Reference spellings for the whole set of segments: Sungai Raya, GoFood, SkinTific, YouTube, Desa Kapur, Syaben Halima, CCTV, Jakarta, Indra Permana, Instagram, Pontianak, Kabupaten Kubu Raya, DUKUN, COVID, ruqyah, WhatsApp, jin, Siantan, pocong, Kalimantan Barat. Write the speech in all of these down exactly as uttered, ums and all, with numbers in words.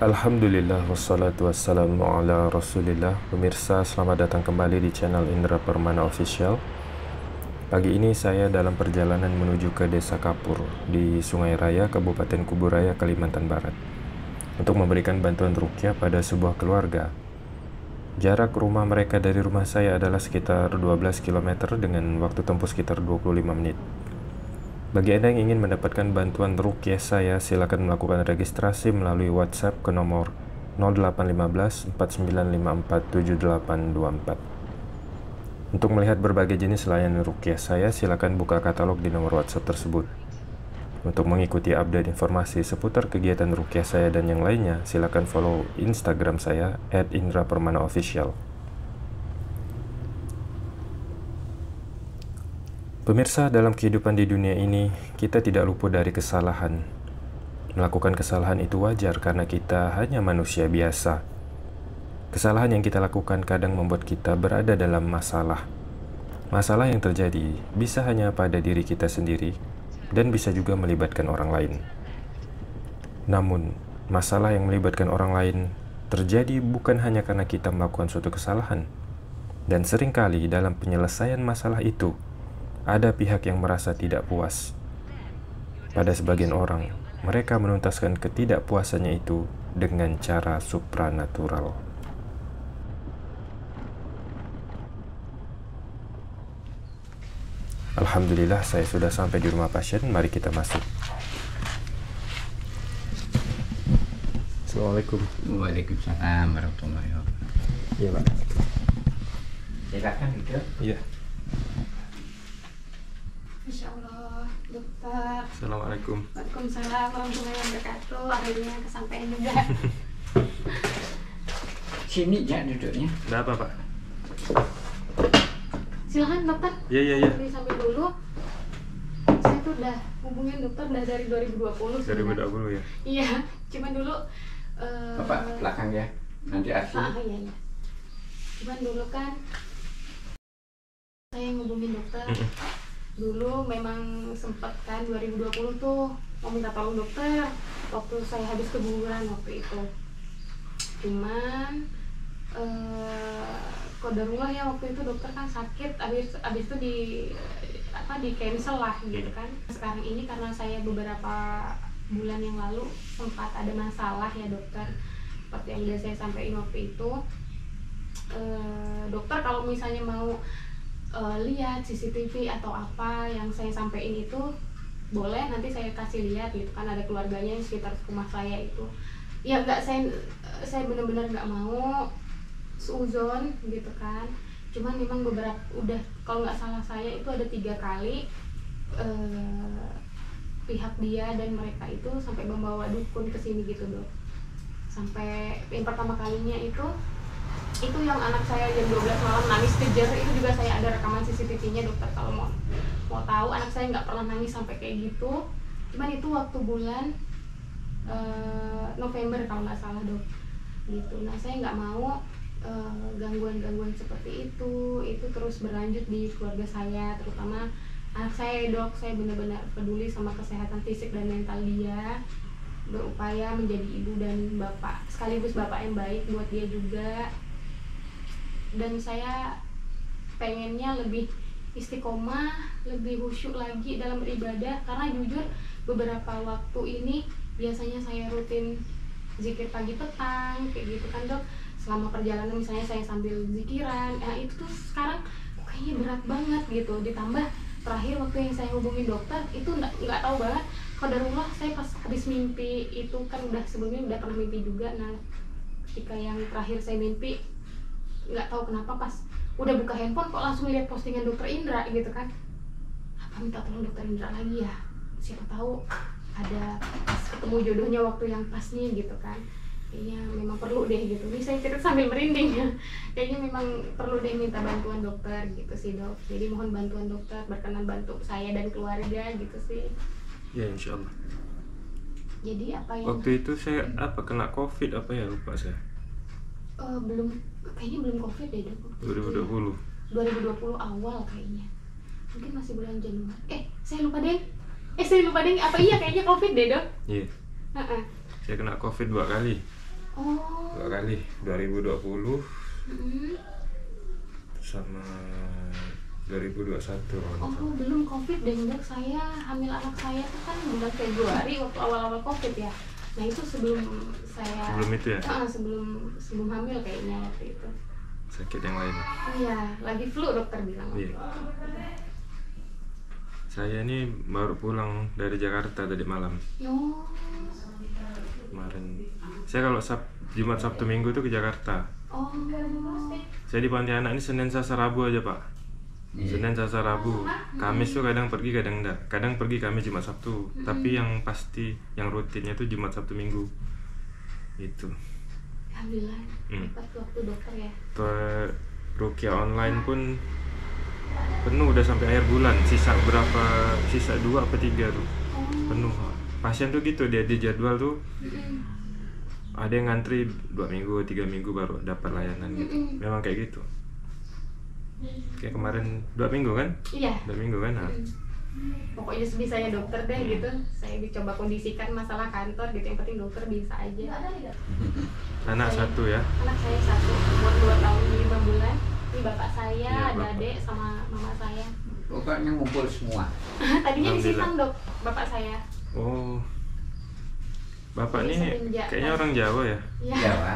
Alhamdulillah wassalatu wassalamu ala rasulillah. Pemirsa, selamat datang kembali di channel Indra Permana Official. Pagi ini saya dalam perjalanan menuju ke Desa Kapur di Sungai Raya, Kabupaten Kubu Raya, Kalimantan Barat, untuk memberikan bantuan ruqyah pada sebuah keluarga. Jarak rumah mereka dari rumah saya adalah sekitar dua belas kilometer dengan waktu tempuh sekitar dua puluh lima menit. Bagi Anda yang ingin mendapatkan bantuan ruqyah saya, silakan melakukan registrasi melalui WhatsApp ke nomor nol delapan satu lima empat sembilan lima empat tujuh delapan dua empat. Untuk melihat berbagai jenis layanan ruqyah saya, silakan buka katalog di nomor WhatsApp tersebut. Untuk mengikuti update informasi seputar kegiatan ruqyah saya dan yang lainnya, silakan follow Instagram saya at indra permana official. Pemirsa, dalam kehidupan di dunia ini, kita tidak luput dari kesalahan. Melakukan kesalahan itu wajar karena kita hanya manusia biasa. Kesalahan yang kita lakukan kadang membuat kita berada dalam masalah. Masalah yang terjadi bisa hanya pada diri kita sendiri dan bisa juga melibatkan orang lain. Namun, masalah yang melibatkan orang lain terjadi bukan hanya karena kita melakukan suatu kesalahan. Dan seringkali dalam penyelesaian masalah itu, ada pihak yang merasa tidak puas. Pada sebagian orang, mereka menuntaskan ketidakpuasannya itu dengan cara supranatural. Alhamdulillah, saya sudah sampai di rumah pasien. Mari kita masuk. Assalamualaikum. Waalaikumsalam warahmatullahi wabarakatuh. Iya, Pak. Silakan, gitu. Iya. Insyaallah, dokter. Assalamualaikum. Waalaikumsalam warahmatullahi wabarakatuh. Akhirnya kesampaian juga. Sini ya duduknya. Enggak apa, Pak. Silakan, dokter. Iya, iya, iya. Sampai dulu. Saya tuh udah hubungin dokter udah dari dua ribu dua puluh. dua ribu dua puluh ya. Iya, cuman dulu eh uh, Bapak belakang ya. Nanti asli. Ah, iya, iya. Cuman dulu kan saya ngubungin dokter. Dulu memang sempat kan dua ribu dua puluh tuh mau minta tolong dokter waktu saya habis keguguran waktu itu. Cuman eh, kodarullah ya, waktu itu dokter kan sakit, habis habis itu di apa di cancel lah gitu kan. Sekarang ini karena saya beberapa bulan yang lalu sempat ada masalah ya dokter, seperti yang udah saya sampaikan waktu itu. Eh, dokter kalau misalnya mau Uh, lihat C C T V atau apa yang saya sampaikan itu boleh, nanti saya kasih lihat gitu kan, ada keluarganya yang sekitar rumah saya itu. Ya nggak, saya saya benar-benar nggak mau seuzon gitu kan. Cuman memang beberapa udah, kalau nggak salah saya itu ada tiga kali uh, pihak dia dan mereka itu sampai membawa dukun ke sini gitu loh. Sampai yang pertama kalinya itu itu yang anak saya jam dua belas malam nangis kejer, itu juga saya ada rekaman C C T V-nya dokter, kalau mau mau tahu. Anak saya nggak pernah nangis sampai kayak gitu. Cuman itu waktu bulan uh, November kalau nggak salah dok gitu. Nah saya nggak mau gangguan-gangguan uh, seperti itu itu terus berlanjut di keluarga saya, terutama anak saya dok. Saya benar-benar peduli sama kesehatan fisik dan mental dia, berupaya menjadi ibu dan bapak sekaligus bapak yang baik buat dia juga. Dan saya pengennya lebih istiqomah, lebih khusyuk lagi dalam beribadah, karena jujur beberapa waktu ini biasanya saya rutin zikir pagi petang kayak gitu kan dok, selama perjalanan misalnya saya sambil zikiran. Nah itu tuh sekarang kayaknya berat banget gitu, ditambah terakhir waktu yang saya hubungi dokter itu nggak nggak tahu banget. Qadarullah saya pas habis mimpi itu kan, udah sebelumnya udah pernah mimpi juga. Nah ketika yang terakhir saya mimpi, nggak tahu kenapa pas udah buka handphone kok langsung lihat postingan dokter Indra gitu kan. Apa minta tolong dokter Indra lagi ya? siapa tahu ada pas ketemu jodohnya waktu yang pas nih gitu kan. Kayaknya memang perlu deh gitu. Ini saya cerita sambil merinding ya. Kayaknya memang perlu deh minta bantuan dokter gitu sih, Dok. Jadi mohon bantuan dokter, berkenan bantu saya dan keluarga gitu sih. Ya insya Allah. Jadi apa yang waktu itu saya apa kena COVID apa ya lupa saya. Uh, belum kayaknya belum COVID deh Dok. dua ribu dua puluh. dua ribu dua puluh awal kayaknya. Mungkin masih bulan Januari. Eh saya lupa deh. Eh saya lupa deh. Apa iya kayaknya COVID deh Dok? Iya. Yeah. Uh-uh. Saya kena COVID dua kali. Oh. Dua kali, dua ribu dua puluh mm-hmm. sama dua ribu dua puluh satu. Oh, sama. Belum COVID dan Dok, saya hamil anak saya tuh kan bulan Februari waktu awal-awal COVID ya. Nah itu sebelum saya sebelum itu ya? Uh, sebelum sebelum hamil kayaknya waktu itu. Sakit yang lain. Oh iya, lagi flu dokter bilang. Iya. Saya ini baru pulang dari Jakarta tadi malam. Oh. Kemarin. Saya kalau Sab, Jumat, Sabtu, Minggu itu ke Jakarta. Oh. Saya di Pontianak ini Senin, Selasa, Rabu aja Pak. Yeah. Senin, Selasa, Rabu. Kamis tuh kadang pergi, kadang enggak. Kadang pergi Kamis, Jumat, Sabtu. Mm-hmm. Tapi yang pasti, yang rutinnya tuh Jumat, Sabtu, Minggu. Itu. Alhamdulillah. Hmm. Tepat waktu dokter ya. Ter ruqyah online pun penuh udah sampai akhir bulan. Sisa berapa? Sisa dua apa tiga tuh. Oh. Penuh. Pasien tuh gitu, dia di jadwal tuh mm-hmm. ada yang ngantri dua minggu, tiga minggu baru dapat layanan gitu. Mm-hmm. Memang kayak gitu. Kayak kemarin dua minggu kan? Iya dua minggu kan? Nah. Mm-hmm. Pokoknya sebisanya dokter deh mm-hmm. gitu. Saya dicoba kondisikan masalah kantor gitu. Yang penting dokter bisa aja. Anak saya, satu ya? Anak saya satu, umur dua tahun lima bulan. Ini bapak saya, ya, ada adek sama mama saya. Bapaknya ngumpul semua? Tadinya disitang Dok, bapak saya. Oh, bapak ini semenjak, kayaknya orang Jawa ya? Ya. Jawa.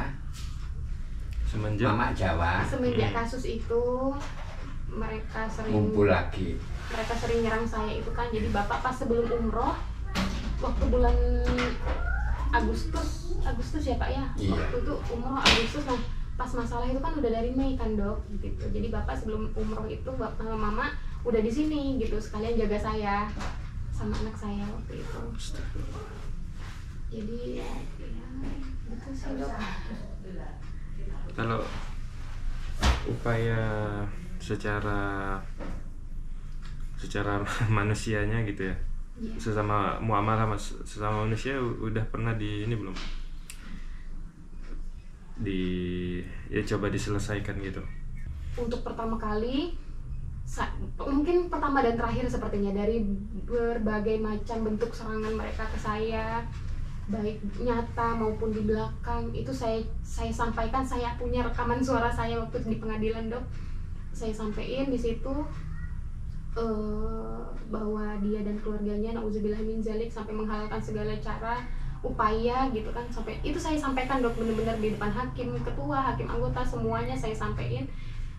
Semenjak Mama Jawa. Semenjak hmm. kasus itu mereka sering ngumpul lagi. Mereka sering nyerang saya itu kan. Jadi bapak pas sebelum umroh waktu bulan Agustus, Agustus ya Pak ya. Iya. Waktu itu umroh Agustus, nah pas masalah itu kan udah dari Mei kan Dok gitu. Jadi bapak sebelum umroh itu bapak sama mama udah di sini gitu sekalian jaga saya. Sama anak saya waktu itu. Jadi ya, itu sih Dok. Kalau upaya secara secara manusianya gitu ya, ya. Sesama muamalah mas, sesama manusia udah pernah di ini belum? Di ya coba diselesaikan gitu. Untuk pertama kali. Sa mungkin pertama dan terakhir sepertinya dari berbagai macam bentuk serangan mereka ke saya baik nyata maupun di belakang itu saya saya sampaikan, saya punya rekaman suara saya waktu di pengadilan Dok, saya sampaikan di situ uh, bahwa dia dan keluarganya na'udzubillah min dzalik sampai menghalalkan segala cara upaya gitu kan, sampai itu saya sampaikan Dok benar-benar di depan hakim, ketua, hakim anggota semuanya saya sampaikan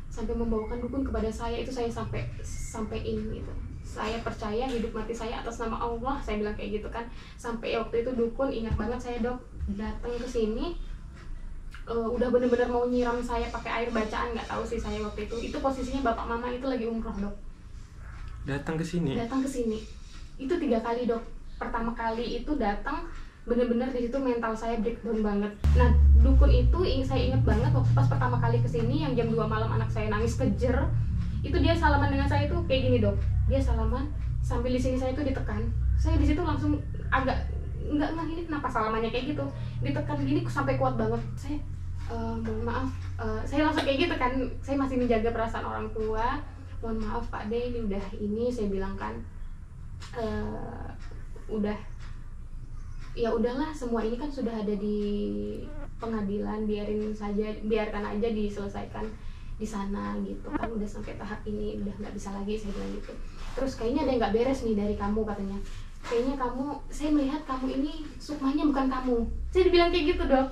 sampai membawakan dukun kepada saya itu saya sampai sampein gitu. Saya percaya hidup mati saya atas nama Allah, saya bilang kayak gitu kan. Sampai waktu itu dukun ingat banget saya Dok datang ke sini uh, udah bener-bener mau nyiram saya pakai air bacaan, nggak tahu sih saya waktu itu. Itu posisinya bapak mama itu lagi umroh Dok. Datang ke sini. Datang ke sini. Itu tiga kali Dok. Pertama kali itu datang bener-bener di situ mental saya breakdown banget. Nah dukun itu saya inget banget waktu pas pertama kali kesini yang jam dua malam anak saya nangis kejer itu dia salaman dengan saya itu kayak gini Dok, dia salaman sambil di sini saya itu ditekan, saya di situ langsung agak nggak nggak ini kenapa salamannya kayak gitu ditekan gini sampai kuat banget saya uh, mohon maaf uh, saya langsung kayak gitu kan, saya masih menjaga perasaan orang tua, mohon maaf Pak De ini udah ini saya bilang kan uh, udah ya udahlah semua ini kan sudah ada di pengadilan, biarin saja, biarkan aja diselesaikan di sana gitu kan, udah sampai tahap ini udah nggak bisa lagi saya bilang gitu. Terus kayaknya ada yang nggak beres nih dari kamu katanya, kayaknya kamu, saya melihat kamu ini sukmanya bukan kamu, saya dibilang kayak gitu Dok.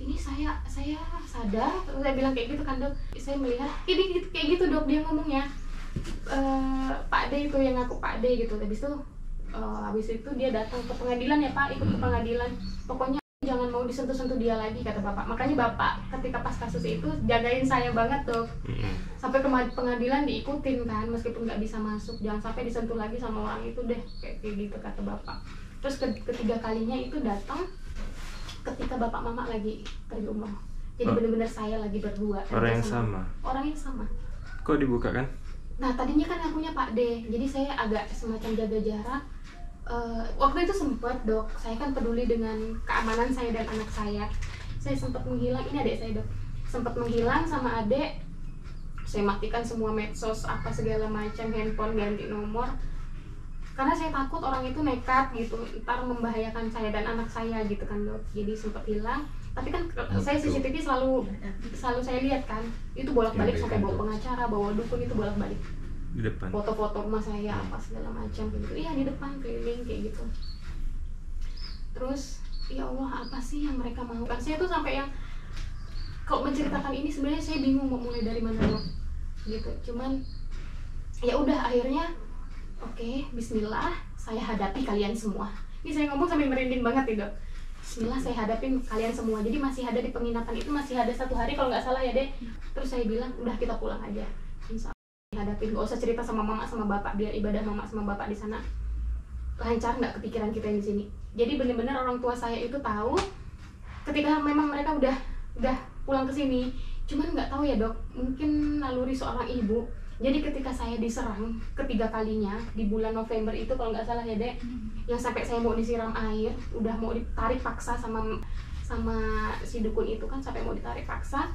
Ini saya saya sadar, saya bilang kayak gitu kan Dok, saya melihat ini gitu, kayak gitu Dok dia ngomongnya, e, Pak De itu yang ngaku Pak De gitu. Habis itu Uh, habis itu dia datang ke pengadilan ya Pak, ikut ke pengadilan pokoknya jangan mau disentuh-sentuh dia lagi, kata bapak. Makanya bapak ketika pas kasus itu jagain saya banget tuh, sampai ke pengadilan diikutin kan, meskipun nggak bisa masuk, jangan sampai disentuh lagi sama orang itu deh, kayak gitu kata bapak. Terus ketiga kalinya itu datang ketika bapak mama lagi pergi umroh, jadi bener-bener saya lagi berdua, orang yang sama, orang yang sama. Kok dibuka kan? Nah tadinya kan akunya Pak D, jadi saya agak semacam jaga jarak. Uh, waktu itu sempat dok, saya kan peduli dengan keamanan saya dan anak saya. Saya sempat menghilang, ini adik saya dok, sempat menghilang sama adik. Saya matikan semua medsos apa segala macam, handphone ganti nomor. Karena saya takut orang itu nekat gitu, ntar membahayakan saya dan anak saya gitu kan dok. Jadi sempat hilang, tapi kan saya C C T V selalu selalu saya lihat kan, itu bolak-balik ya, sampai bawa pengacara, bawa dukun, itu bolak-balik di depan, foto-foto rumah saya apa segala macam gitu. Iya di depan keliling kayak gitu. Terus ya Allah apa sih yang mereka mau kan? Saya tuh sampai yang kalau menceritakan ini sebenarnya saya bingung mau mulai dari mana dok gitu. Cuman ya udah akhirnya oke okay, Bismillah saya hadapi kalian semua. Ini saya ngomong sampai merinding banget nih dok. Bismillah saya hadapin kalian semua. Jadi masih ada di penginapan itu, masih ada satu hari kalau nggak salah ya deh. Terus saya bilang udah kita pulang aja. Insya hadapin, gak usah cerita sama mama sama bapak, biar ibadah mama sama bapak di sana lancar, nggak kepikiran kita di sini. Jadi bener-bener orang tua saya itu tahu ketika memang mereka udah udah pulang ke sini, cuman nggak tahu ya dok, mungkin naluri seorang ibu. Jadi ketika saya diserang ketiga kalinya di bulan November itu kalau nggak salah ya dek, yang sampai saya mau disiram air, udah mau ditarik paksa sama sama si dukun itu kan, sampai mau ditarik paksa.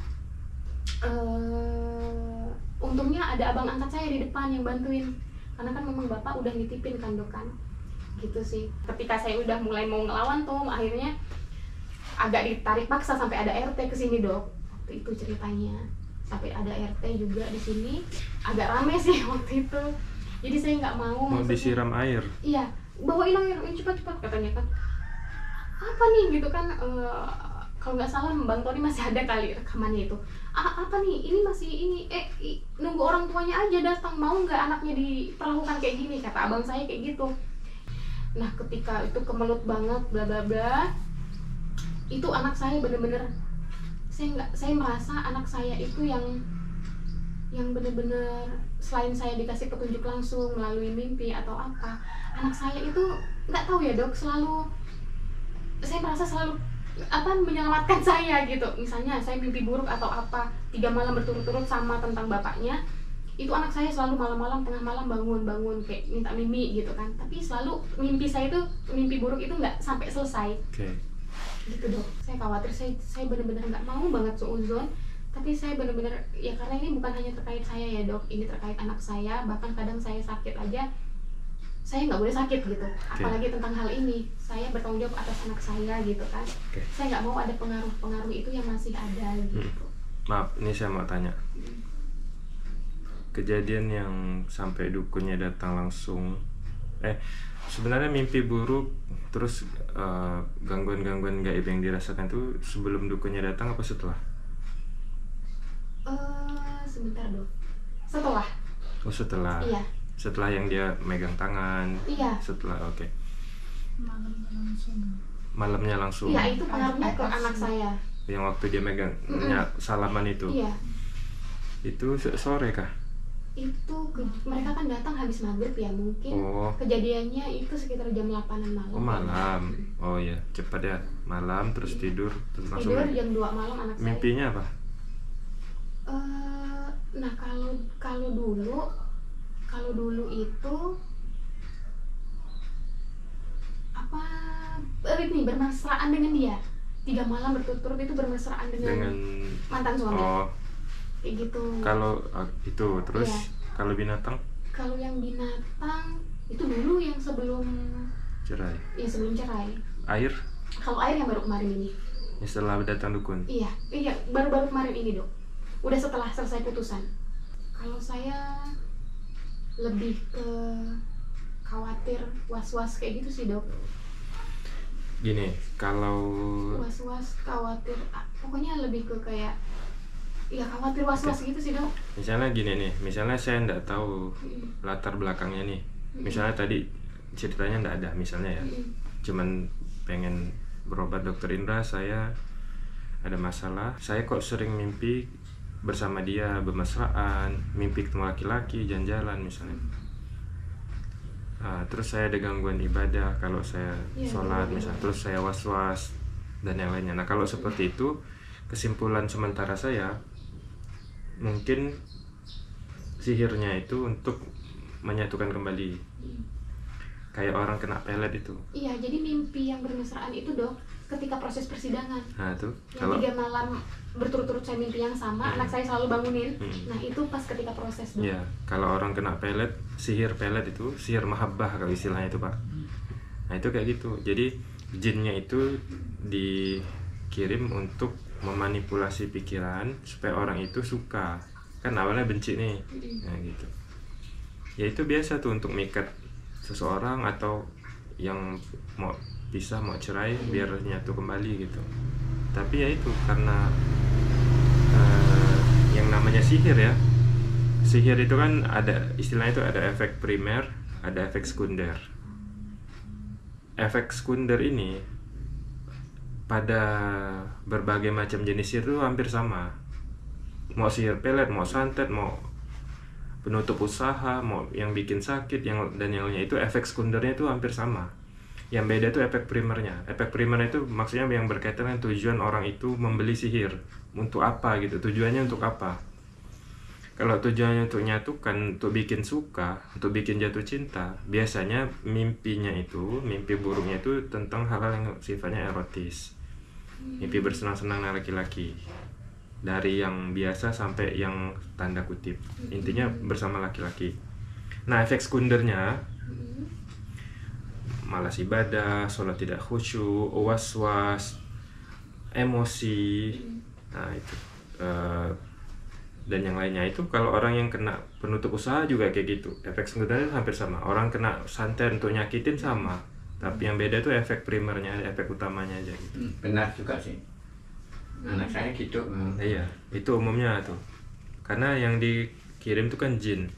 Uh, untungnya ada abang angkat saya di depan yang bantuin, karena kan memang bapak udah nitipin kan dok kan, gitu sih. Ketika saya udah mulai mau ngelawan tuh, akhirnya agak ditarik paksa sampai ada R T kesini dok. Waktu itu ceritanya sampai ada R T juga di sini, agak rame sih waktu itu. Jadi saya nggak mau. Mau maksudnya, disiram air? Iya, bawain air, cepat-cepat katanya kan. Apa nih gitu kan? Uh, Kalau nggak salah Bang Tony masih ada kali rekamannya itu. Ah, apa nih? Ini masih ini eh i, nunggu orang tuanya aja datang, mau nggak anaknya diperlakukan kayak gini, kata abang saya kayak gitu. Nah ketika itu kemelut banget bla bla bla, itu anak saya bener-bener saya nggak saya merasa anak saya itu yang yang bener-bener selain saya dikasih petunjuk langsung melalui mimpi atau apa, anak saya itu nggak tahu ya dok, selalu saya merasa selalu apa menyelamatkan saya gitu. Misalnya saya mimpi buruk atau apa tiga malam berturut-turut sama tentang bapaknya, itu anak saya selalu malam-malam tengah malam bangun-bangun kayak minta mimpi gitu kan, tapi selalu mimpi saya itu mimpi buruk itu nggak sampai selesai. Okay. Gitu dok, saya khawatir, saya saya benar-benar nggak mau banget seuzon, tapi saya benar-benar ya karena ini bukan hanya terkait saya ya dok, ini terkait anak saya, bahkan kadang saya sakit aja saya nggak boleh sakit gitu, apalagi okay. tentang hal ini saya bertanggung jawab atas anak saya gitu kan. Okay. Saya nggak mau ada pengaruh-pengaruh itu yang masih ada gitu. Hmm. Maaf, ini saya mau tanya. Hmm. Kejadian yang sampai dukunnya datang langsung, eh sebenarnya mimpi buruk terus gangguan-gangguan uh, gaib yang dirasakan tuh sebelum dukunnya datang apa setelah? Uh, sebentar dok, setelah. Oh setelah. Iya. Setelah yang dia megang tangan. Iya. Setelah oke. Okay. Malamnya langsung. Malamnya langsung. Iya, itu pengaruhnya ke anak saya. Yang waktu dia megang mm-mm. ya, salaman itu. Iya. Itu sore kah? Itu mereka kan datang habis maghrib ya mungkin. Oh. Kejadiannya itu sekitar jam delapan malam. Oh, malam. Oh iya, cepat ya. Malam terus iya. tidur terus langsung. Tidur jam dua malam anak saya. Mimpinya apa? Uh, nah, kalau kalau dulu Kalau dulu itu apa ini bermesraan dengan dia tiga malam berturut-turut itu bermesraan dengan, dengan mantan suami oh, kayak gitu. Kalau itu terus ya. Kalau binatang? Kalau yang binatang itu dulu yang sebelum cerai. Iya sebelum cerai. Air? Kalau air yang baru kemarin ini. Ya, setelah datang dukun. Iya iya baru-baru kemarin ini dok. Udah setelah selesai putusan. Kalau saya lebih ke khawatir, was-was kayak gitu sih dok. Gini, kalau was-was, khawatir, pokoknya lebih ke kayak ya khawatir, was-was gitu sih dok. Misalnya gini nih, misalnya saya nggak tahu mm. latar belakangnya nih. Misalnya mm. tadi ceritanya nggak ada misalnya ya, mm. cuman pengen berobat dokter Indra, saya ada masalah. Saya kok sering mimpi bersama dia bermesraan, mimpi ketemu laki-laki, jalan-jalan misalnya. Uh, terus saya ada gangguan ibadah kalau saya sholat misalnya, terus saya was-was dan yang lainnya. Nah, kalau seperti itu, kesimpulan sementara saya mungkin sihirnya itu untuk menyatukan kembali, kayak orang kena pelet itu. Iya, jadi mimpi yang bermesraan itu, Dok, ketika proses persidangan. Nah, itu kalau tiga malam berturut-turut saya mimpi yang sama, hmm. anak saya selalu bangunin. Hmm. Nah, itu pas ketika proses, Dok. Iya, kalau orang kena pelet, sihir pelet itu, sihir mahabbah kalau istilahnya itu, Pak. Hmm. Nah, itu kayak gitu. Jadi jinnya itu dikirim untuk memanipulasi pikiran supaya orang itu suka. Kan awalnya benci nih, nah gitu. Ya itu biasa tuh untuk mikat seseorang atau yang mau pisah, mau cerai, biar nyatu kembali gitu. Tapi ya itu karena uh, yang namanya sihir ya. Sihir itu kan ada, istilahnya itu ada efek primer, ada efek sekunder. Efek sekunder ini pada berbagai macam jenis sihir itu hampir sama. Mau sihir pelet, mau santet, mau penutup usaha, mau yang bikin sakit, yang dan yang lainnya, itu efek sekundernya itu hampir sama. Yang beda itu efek primernya. Efek primer itu maksudnya yang berkaitan dengan tujuan orang itu membeli sihir untuk apa gitu, tujuannya untuk apa. Kalau tujuannya untuk nyatukan, untuk bikin suka, untuk bikin jatuh cinta, biasanya mimpinya itu, mimpi buruknya itu tentang hal-hal yang sifatnya erotis, mimpi bersenang-senang dengan laki-laki. Dari yang biasa sampai yang tanda kutip, intinya bersama laki-laki. Nah, efek sekundernya malas ibadah, sholat tidak khusyuk, was-was, emosi, nah itu e, dan yang lainnya. Itu kalau orang yang kena penutup usaha juga kayak gitu, efek sekundernya hampir sama. Orang kena santet untuk nyakitin sama, tapi yang beda itu efek primernya, efek utamanya aja gitu. Benar juga sih, anak saya gitu. Hmm. Iya, itu umumnya tuh. Karena yang dikirim itu kan jin.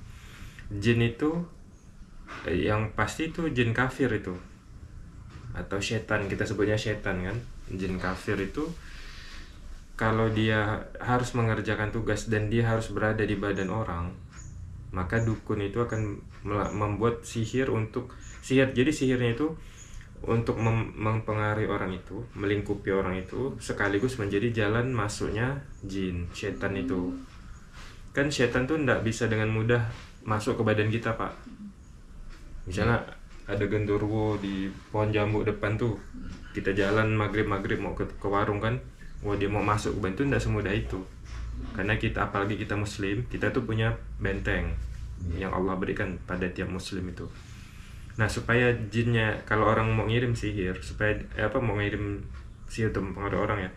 Jin itu yang pasti itu jin kafir itu. Atau setan, kita sebutnya setan kan. Jin kafir itu kalau dia harus mengerjakan tugas dan dia harus berada di badan orang, maka dukun itu akan membuat sihir untuk sihir. Jadi sihirnya itu untuk mempengaruhi orang itu, melingkupi orang itu, sekaligus menjadi jalan masuknya jin, setan itu. Kan setan tuh nggak bisa dengan mudah masuk ke badan kita, Pak. Misalnya ada genderuwo di pohon jambu depan tuh, kita jalan maghrib-maghrib mau ke, ke warung kan, wah dia mau masuk ke badan tuh nggak semudah itu. Karena kita, apalagi kita muslim, kita tuh punya benteng yang Allah berikan pada tiap muslim itu. Nah, supaya jinnya, kalau orang mau ngirim sihir, supaya eh, apa mau ngirim sihir untuk mempengaruhi orang ya,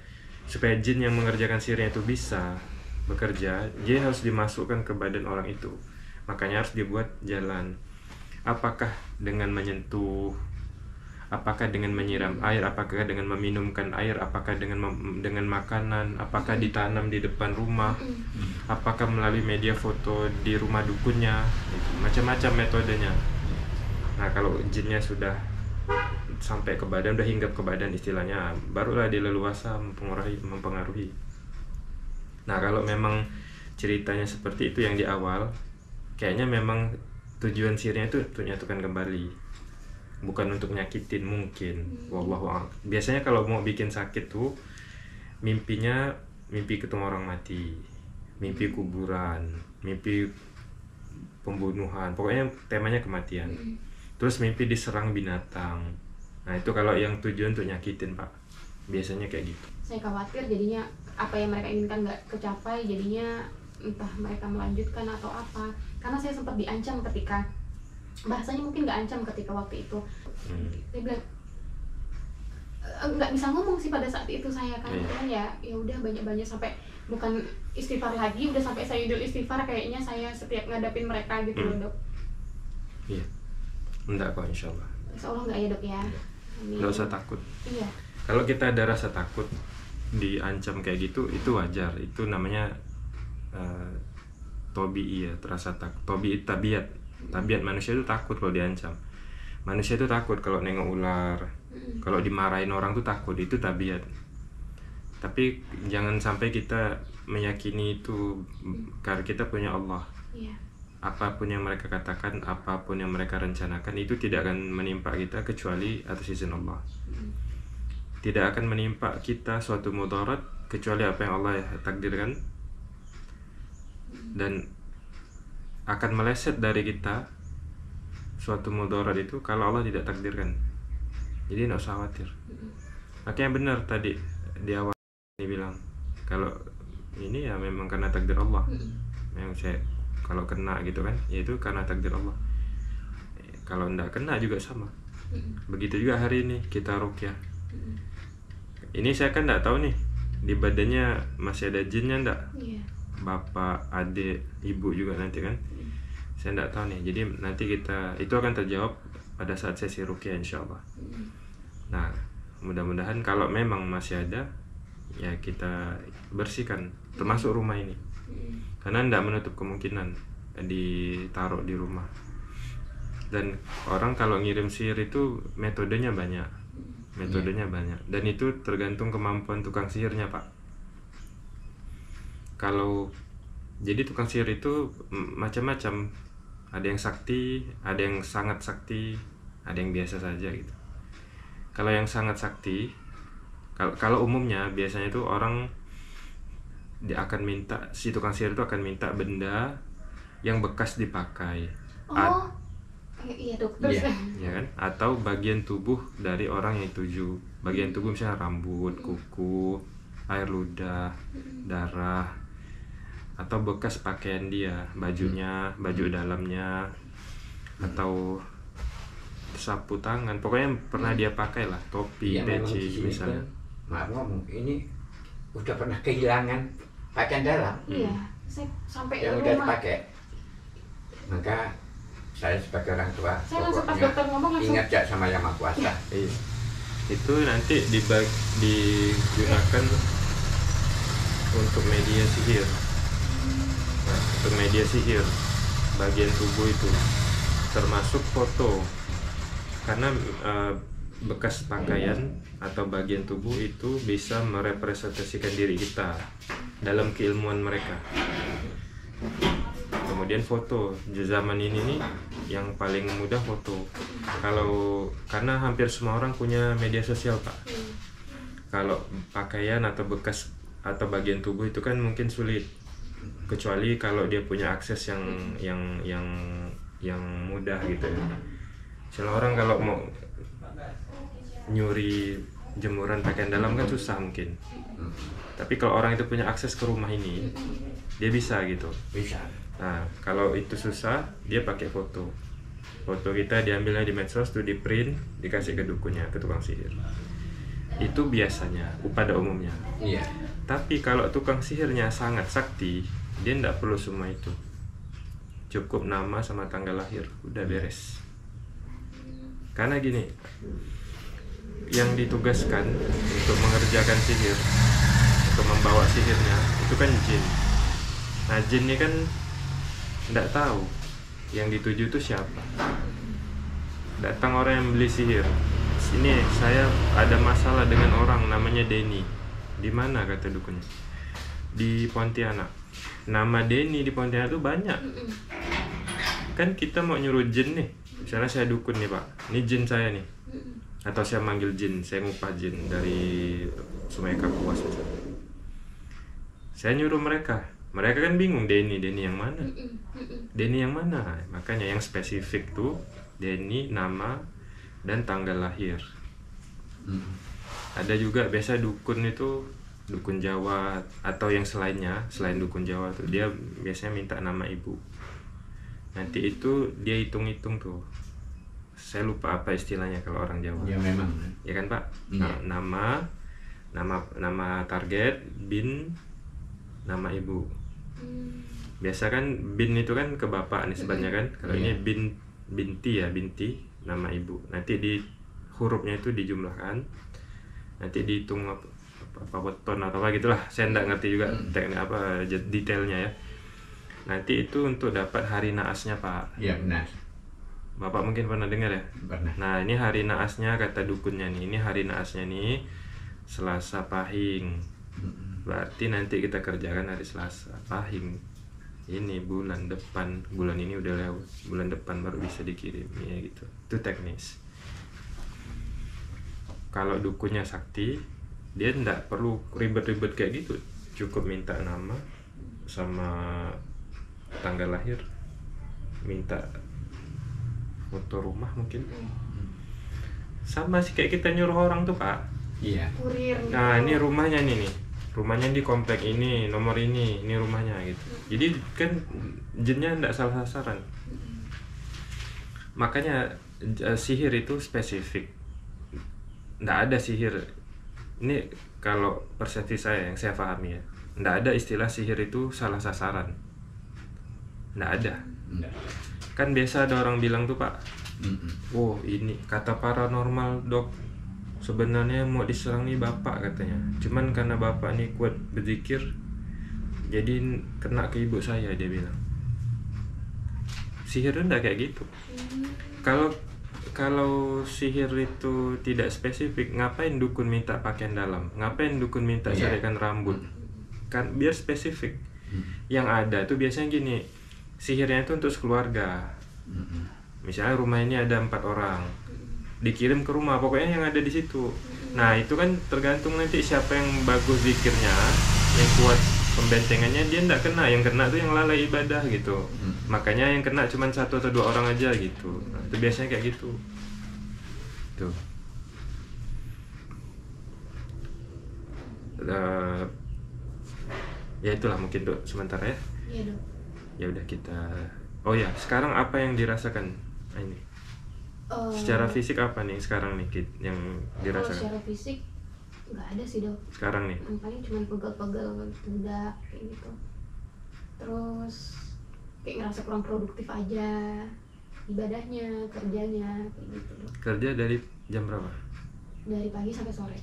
supaya jin yang mengerjakan sihirnya itu bisa bekerja, dia harus dimasukkan ke badan orang itu. Makanya harus dibuat jalan. Apakah dengan menyentuh, apakah dengan menyiram air, apakah dengan meminumkan air, apakah dengan dengan makanan, apakah ditanam di depan rumah, apakah melalui media foto di rumah dukunnya, gitu. Macam-macam metodenya. Nah, kalau jinnya sudah sampai ke badan, udah hinggap ke badan istilahnya, barulah dia leluasa mempengaruhi, mempengaruhi. Nah, kalau memang ceritanya seperti itu yang di awal, kayaknya memang tujuan sihirnya itu untuk nyatukan kembali, bukan untuk nyakitin mungkin. Wallahu a'lam. Biasanya kalau mau bikin sakit tuh, mimpinya mimpi ketemu orang mati, mimpi kuburan, mimpi pembunuhan, pokoknya temanya kematian. Terus mimpi diserang binatang. Nah, itu kalau yang tujuan untuk nyakitin, Pak. Biasanya kayak gitu. Saya khawatir jadinya apa yang mereka inginkan nggak tercapai, jadinya entah mereka melanjutkan atau apa. Karena saya sempat diancam ketika, bahasanya mungkin nggak ancam ketika waktu itu. Hmm. Dia bilang, nggak bisa ngomong sih pada saat itu saya kan. Yeah. Cuman ya, ya udah banyak-banyak sampai bukan istighfar lagi, udah sampai saya idul istighfar kayaknya saya setiap ngadapin mereka gitu loh, hmm. Dok. Iya. Yeah. Enggak kok, insya Allah. Insya Allah enggak ya, Dok ya? Enggak usah takut. Iya. Kalau kita ada rasa takut diancam kayak gitu, itu wajar. Itu namanya uh, tobi, ya, terasa tak, tobi, tabiat. Tabiat manusia itu takut kalau diancam. Manusia itu takut kalau nengok ular, Mm. Kalau dimarahin orang tuh takut, itu tabiat. Tapi jangan sampai kita meyakini itu, mm. karena kita punya Allah. Yeah. Apapun yang mereka katakan, apapun yang mereka rencanakan, itu tidak akan menimpa kita kecuali atas izin Allah. Mm. Tidak akan menimpa kita suatu mudarat kecuali apa yang Allah takdirkan. Mm. Dan akan meleset dari kita suatu mudarat itu kalau Allah tidak takdirkan. Jadi tidak usah khawatir. Mm. Makanya benar tadi di awal dibilang, kalau ini ya memang karena takdir Allah. Mm. Memang saya kalau kena gitu kan, yaitu karena takdir Allah. Kalau ndak kena juga sama. Begitu juga hari ini kita ruqyah. Ini saya kan ndak tahu nih, di badannya masih ada jinnya ndak? Bapak, adik, ibu juga nanti kan. Saya ndak tahu nih. Jadi nanti kita itu akan terjawab pada saat sesi ruqyah insyaallah. Nah, mudah-mudahan kalau memang masih ada ya kita bersihkan, termasuk rumah ini. Karena tidak menutup kemungkinan ditaruh di rumah. Dan orang kalau ngirim sihir itu metodenya banyak, metodenya yeah. banyak. Dan itu tergantung kemampuan tukang sihirnya, Pak. Kalau jadi tukang sihir itu macam-macam. Ada yang sakti, ada yang sangat sakti, ada yang biasa saja gitu. Kalau yang sangat sakti, kalau kalau umumnya biasanya itu orang dia akan minta, si tukang sihir itu akan minta benda yang bekas dipakai. Oh, iya dokter. Iya, iya kan? Atau bagian tubuh dari orang yang dituju. Bagian tubuh misalnya rambut, kuku, air ludah, darah, atau bekas pakaian dia, bajunya, baju dalamnya, atau sapu tangan. Pokoknya pernah dia pakai lah, topi, ya, peci misalnya. Maaf ngomong, ini udah pernah kehilangan pakaian dalam, iya, saya sampai yang udah dipakai. Maka saya sebagai orang tua, saya langsung pas dokter ngomong langsung ingat ya sama yang maha kuasa. Iya. Itu nanti dibagi, digunakan untuk media sihir. Nah, untuk media sihir bagian tubuh itu termasuk foto, karena uh, bekas pakaian atau bagian tubuh itu bisa merepresentasikan diri kita dalam keilmuan mereka. Kemudian foto, zaman ini nih yang paling mudah foto. Kalau karena hampir semua orang punya media sosial, Pak. Kalau pakaian atau bekas atau bagian tubuh itu kan mungkin sulit, kecuali kalau dia punya akses yang yang yang yang mudah gitu ya. Misalnya orang kalau mau nyuri jemuran pakaian dalam kan susah mungkin. Hmm. Tapi kalau orang itu punya akses ke rumah ini, dia bisa gitu. Bisa. Nah, kalau itu susah, dia pakai foto. Foto kita diambilnya di medsos, tuh di print, dikasih ke dukunnya, ke tukang sihir. Itu biasanya, pada umumnya. Iya. Tapi kalau tukang sihirnya sangat sakti, dia nggak perlu semua itu. Cukup nama sama tanggal lahir, udah beres. Karena gini, yang ditugaskan untuk mengerjakan sihir, untuk membawa sihirnya, itu kan jin. Nah, jin ini kan tidak tahu yang dituju itu siapa. Datang orang yang beli sihir, ini saya ada masalah dengan orang namanya Denny. Di mana kata dukunnya? Di Pontianak. Nama Denny di Pontianak itu banyak. Kan kita mau nyuruh jin nih, misalnya saya dukun nih, Pak, ini jin saya nih, atau saya manggil jin, saya ngupah jin dari Sungai Kapur. Saya nyuruh mereka, mereka kan bingung, Denny, Denny yang mana? Denny yang mana? Makanya yang spesifik tuh Denny, nama dan tanggal lahir. Ada juga biasa dukun itu, dukun Jawa atau yang selainnya, selain dukun Jawa tuh dia biasanya minta nama ibu. Nanti itu dia hitung-hitung tuh. Saya lupa apa istilahnya kalau orang Jawa. Ya memang. Ya kan, Pak? Ya. Nah, nama nama nama target, bin, nama ibu. Hmm. Biasa kan bin itu kan ke bapak nih sebenarnya kan. Kalau ya. Ini bin binti ya, binti, nama ibu. Nanti di hurufnya itu dijumlahkan. Nanti dihitung apa, apa weton atau apa gitulah. Saya enggak ngerti juga hmm. teknik apa detailnya ya. Nanti itu untuk dapat hari naasnya, Pak. Iya, benar. Bapak mungkin pernah dengar ya? Pernah. Nah, ini hari naasnya kata dukunnya nih. Ini hari naasnya nih Selasa Pahing. Berarti nanti kita kerjakan hari Selasa Pahing. Ini bulan depan. Bulan ini udah lewat. Bulan depan baru bisa dikirim ya gitu. Itu teknis. Kalau dukunnya sakti, dia ndak perlu ribet-ribet kayak gitu. Cukup minta nama sama tanggal lahir, minta foto rumah mungkin, sama sih kayak kita nyuruh orang tuh Pak. Iya. Nah ini rumahnya nih nih, rumahnya di komplek ini, nomor ini, ini rumahnya gitu. Jadi kan jinnya ndak salah sasaran. Makanya sihir itu spesifik, ndak ada sihir. Ini kalau persepsi saya yang saya pahami ya, nggak ada istilah sihir itu salah sasaran. Nggak ada. Nggak. Kan biasa ada orang bilang tuh Pak, oh ini kata paranormal dok, sebenarnya mau diserang nih bapak katanya, cuman karena bapak nih kuat berzikir, jadi kena ke ibu saya dia bilang. Sihir itu nggak kayak gitu. Kalau Kalau sihir itu tidak spesifik, ngapain dukun minta pakaian dalam? Ngapain dukun minta yeah. carikan rambut? Kan biar spesifik. Mm-hmm. Yang ada itu biasanya gini, sihirnya itu untuk keluarga. Mm-hmm. Misalnya rumah ini ada empat orang, dikirim ke rumah, pokoknya yang ada di situ. Mm-hmm. Nah itu kan tergantung nanti siapa yang bagus zikirnya, yang kuat pembentengannya, dia nggak kena. Yang kena tuh yang lalai ibadah gitu. Mm-hmm. Makanya yang kena cuma satu atau dua orang aja gitu. Nah, itu biasanya kayak gitu. Tuh. Uh, ya itulah mungkin dok sementara ya. Iya dok. Ya udah kita. Oh ya, sekarang apa yang dirasakan ini? Uh, secara fisik apa nih sekarang nih Kit yang dirasakan? Kalau secara fisik nggak ada sih dok. Sekarang nih? Paling cuma pegal-pegal pundak kayak gitu. Terus kayak ngerasa kurang produktif aja. Ibadahnya, kerjanya, kayak gitu dok. Kerja dari jam berapa? Dari pagi sampai sore.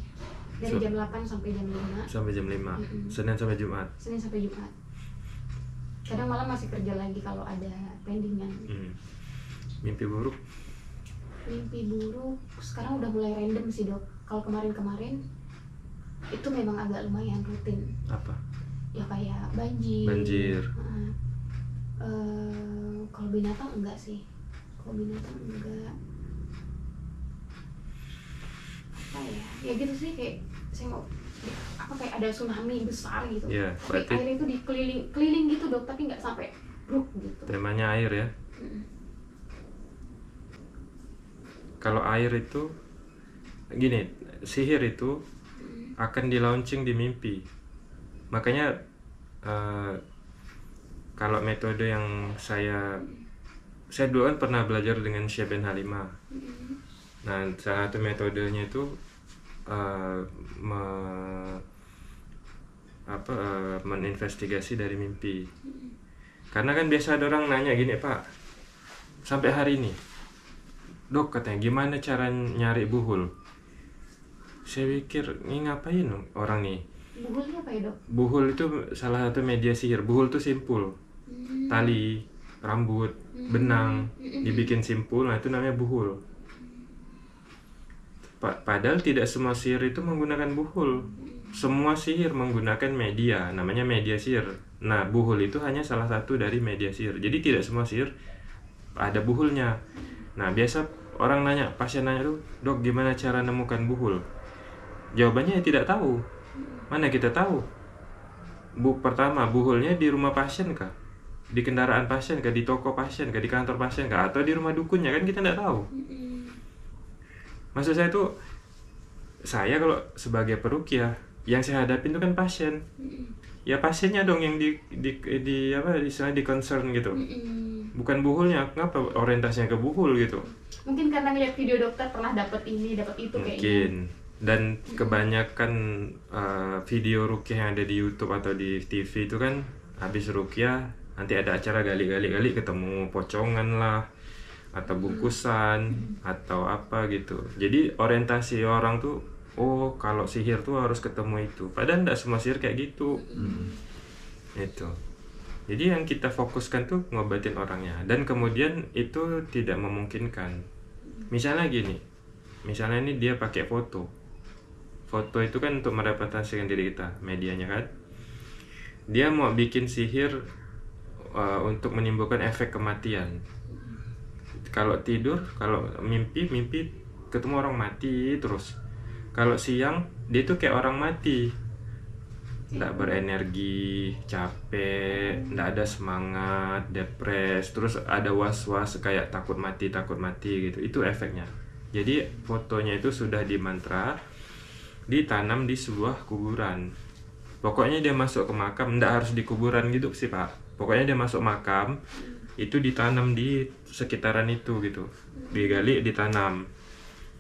Dari so, jam delapan sampai jam lima. Sampai jam lima. Mm-hmm. Senin sampai Jumat. Senin sampai Jumat. Kadang malam masih kerja lagi kalau ada pendingan. Mm. Mimpi buruk? Mimpi buruk sekarang udah mulai random sih dok. Kalau kemarin-kemarin itu memang agak lumayan rutin. Apa? Ya kayak banjir. Banjir. Uh, uh, kalau binatang enggak sih. Kalau binatang enggak. Ya gitu sih, kayak saya mau apa kayak ada tsunami besar gitu. Yeah, tapi berarti air itu dikeliling keliling gitu dok, tapi nggak sampai bruk gitu. Temanya air ya. Mm. Kalau air itu gini, sihir itu mm. akan di-launching di mimpi. Makanya uh, kalau metode yang saya mm. saya dulu kan pernah belajar dengan Syaben Halima. Mm. Nah, salah satu metodenya itu Uh, me, apa uh, meninvestigasi dari mimpi. Karena kan biasa ada orang nanya gini, Pak, sampai hari ini dok katanya gimana cara nyari buhul. Saya pikir ini ngapain orang nih. Buhulnya apa ya dok? Buhul itu salah satu media sihir. Buhul itu simpul, hmm. tali, rambut, hmm. benang, dibikin simpul. Nah itu namanya buhul. Padahal tidak semua sihir itu menggunakan buhul. Semua sihir menggunakan media, namanya media sihir. Nah, buhul itu hanya salah satu dari media sihir. Jadi tidak semua sihir ada buhulnya. Nah, biasa orang nanya, pasien nanya tuh, dok gimana cara nemukan buhul? Jawabannya tidak tahu. Mana kita tahu? Bu, pertama, buhulnya di rumah pasien kah? Di kendaraan pasien kah? Di toko pasien kah? Di kantor pasien kah? Atau di rumah dukunnya? Kan kita tidak tahu. Maksud saya tuh, saya kalau sebagai peruqyah yang saya hadapin itu kan pasien. Ya pasiennya dong yang di di di apa istilahnya di concern gitu. Bukan buhulnya, kenapa orientasinya ke buhul gitu. Mungkin karena ngeliat video dokter pernah dapat ini, dapat itu kayaknya. Mungkin. Dan kebanyakan uh, video ruqyah yang ada di YouTube atau di T V itu kan habis ruqyah nanti ada acara gali-gali-gali ketemu pocongan lah, atau bungkusan, hmm. atau apa gitu. Jadi orientasi orang tuh, oh kalau sihir tuh harus ketemu itu. Padahal enggak semua sihir kayak gitu. hmm. Itu Jadi yang kita fokuskan tuh ngobatin orangnya, dan kemudian itu tidak memungkinkan. Misalnya gini, misalnya ini dia pakai foto. Foto itu kan untuk merepresentasikan diri kita, medianya kan. Dia mau bikin sihir uh, untuk menimbulkan efek kematian. Kalau tidur, kalau mimpi, mimpi ketemu orang mati terus. Kalau siang, dia tuh kayak orang mati. Nggak berenergi, capek, nggak ada semangat, depres, terus ada was-was kayak takut mati, takut mati gitu. Itu efeknya. Jadi fotonya itu sudah dimantra, ditanam di sebuah kuburan. Pokoknya dia masuk ke makam, nggak harus di kuburan gitu sih Pak. Pokoknya dia masuk makam, itu ditanam di sekitaran itu gitu. Digali, ditanam.